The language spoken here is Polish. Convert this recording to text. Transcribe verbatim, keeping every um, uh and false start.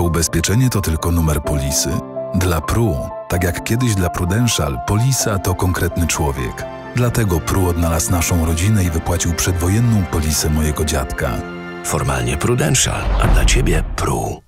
Wasze ubezpieczenie to tylko numer polisy? Dla P R U, tak jak kiedyś dla Prudential, polisa to konkretny człowiek. Dlatego P R U odnalazł naszą rodzinę i wypłacił przedwojenną polisę mojego dziadka. Formalnie Prudential, a dla Ciebie P R U.